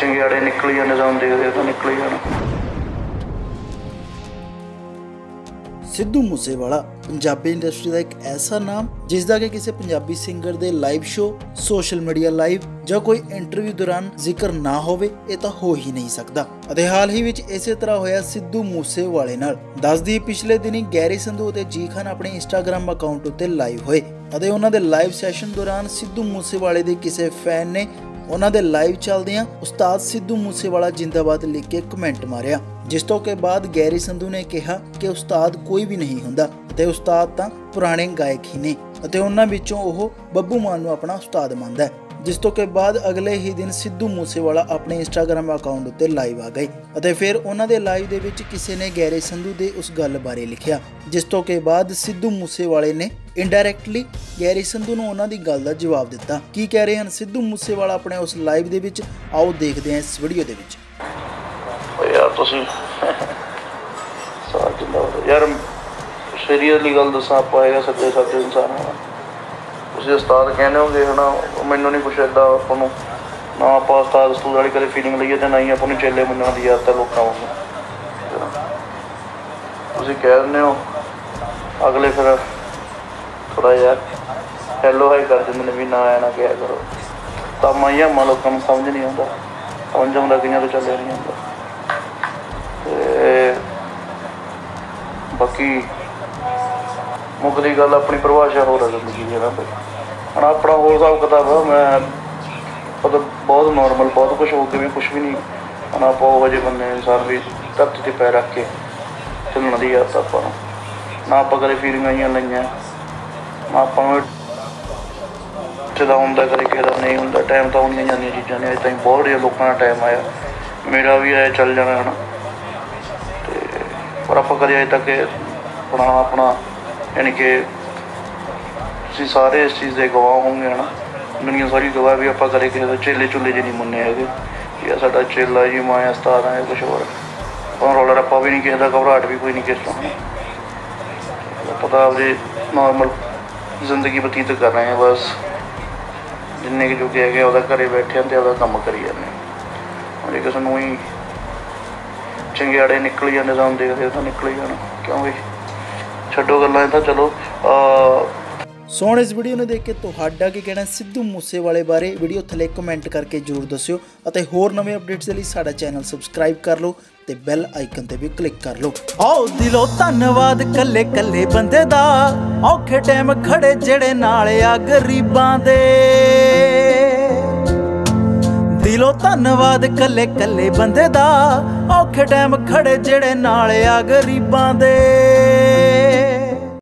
चंगियाड़े निकली जाने, निजाम देखते तो निकली जाना। सिद्धू मूसेवाला पंजाबी इंडस्ट्री का एक ऐसा नाम जिसका कि किसी पंजाबी सिंगर के live show, social media live या कोई इंटरव्यू दौरान जिक्र ना हो, ये तो हो ही नहीं सकता। हाल ही इस तरह होया सिद्धू मूसेवाले नाल। दस दी पिछले दिनी गैरी संधू ते जी खान अपने इंस्टाग्राम अकाउंट उत्ते लाइव होए। उन्हां दे लाइव सैशन दौरान सिद्धू मूसेवाले दे किसी फैन ने उन्हां दे लाइव चलदियां उस्ताद सिद्धू मूसेवाला जिंदाबाद लिख के कमेंट मारिया, जिस तो के बाद गैरी संधू ने कहा कि उस्ताद कोई भी नहीं हुंदा ते उस्ताद तां पुराने गायक ही ने ते उन्हां विचों ओह बब्बू मान नूं अपना उस्ताद मानदा है। जिस तो के बाद अगले ही दिन सिद्धू मूसेवाला अपने इंस्टाग्राम अकाउंट उत्ते लाइव आ गए। फिर उन्होंने दे लाइव दे विच किसी ने गैरी संधू दे उस गल बारे लिखिया, जिस तो के बाद सिद्धू मूसेवाले ने इनडायरैक्टली गैरी संधू नूं उन्हां दी गल दा जवाब दिता। की कह रहे हैं सिद्धू मूसेवाला अपने उस लाइव दे विच, आओ देखते हैं इस वीडियो दे विच। यार सीरियसली गल दसां, पाएगा सच्चे सच्चे इंसान तुम उस्ताद कहने हो गए है ना। मैंने नहीं कुछ ऐसा अपन ना आप उस्ताद उस्तूद वाली कदम फीलिंग लीए, तो ना ही अपन चेले मना की याद है लोगों को तुम कह दें हो। अगले फिर थोड़ा यार हैलो हाई कर देंगे भी ना आया ना क्या करो, तब आई आम लोगों को समझ नहीं आता, समझ आता कई तो चले नहीं आता। बाकी मुकदी गल अपनी परिभाषा होर है जिंदगी जगह पर है ना, अपना होर हिसाब किताब है। मैं मतलब बहुत नॉर्मल, बहुत कुछ हो गया, मैं कुछ भी नहीं है ना। आप जे बंदे इंसान भी धरती से पैर रख के चलने की आदत अपन ना, आप कदे फीलिंग आईया लाइया ना, आप किसी का होंगे कदे किसी का नहीं होंगे। टाइम तो आनी चीज़ा ने अज तक बहुत ज्यादा लोगों का टाइम आया, मेरा भी आया चल जाना है ना। पर आप कदे अज तक अपना अपना यानी कि सारे इस चीज़ के गवाह होंगे है ना, दुनिया सारी गवाह भी। आप करें किसी चेले चूले जी नहीं मन्ने है कि साढ़ा चेला जी माँ उस्ताद है कुछ होर अपना रोला रप्पा भी नहीं किसी का, घबराहट भी कोई नहीं किसी का। पता आपकी नॉर्मल जिंदगी बतीत कर रहे हैं बस, जिन्ने जो कि है आपका घर बैठे तो आपका काम करी जाने। और किसी को ही चंगियाड़े निकली जाने, तो देखते तो निकली जाना, क्योंकि छड्डो गल्लां इह तां चलो। सोहणे इस वीडियो ने देख के तुहाडा की कहना सिद्धू मूसेवाले बारे वीडियो थले कमेंट करके जरूर दस्सिओ अते होर नवे अपडेट्स के लिए साडा चैनल सबसक्राइब कर लो ते बैल आइकन ते भी क्लिक कर लो। आओ दिलों धन्नवाद कल्ले कल्ले बंदे दा, औखे टाइम खड़े जेड़े नाल आ गरीबां दे। दिलों धन्नवाद कल्ले कल्ले बंदे दा, औखे टाइम खड़े जेड़े नाल आ गरीबां दे।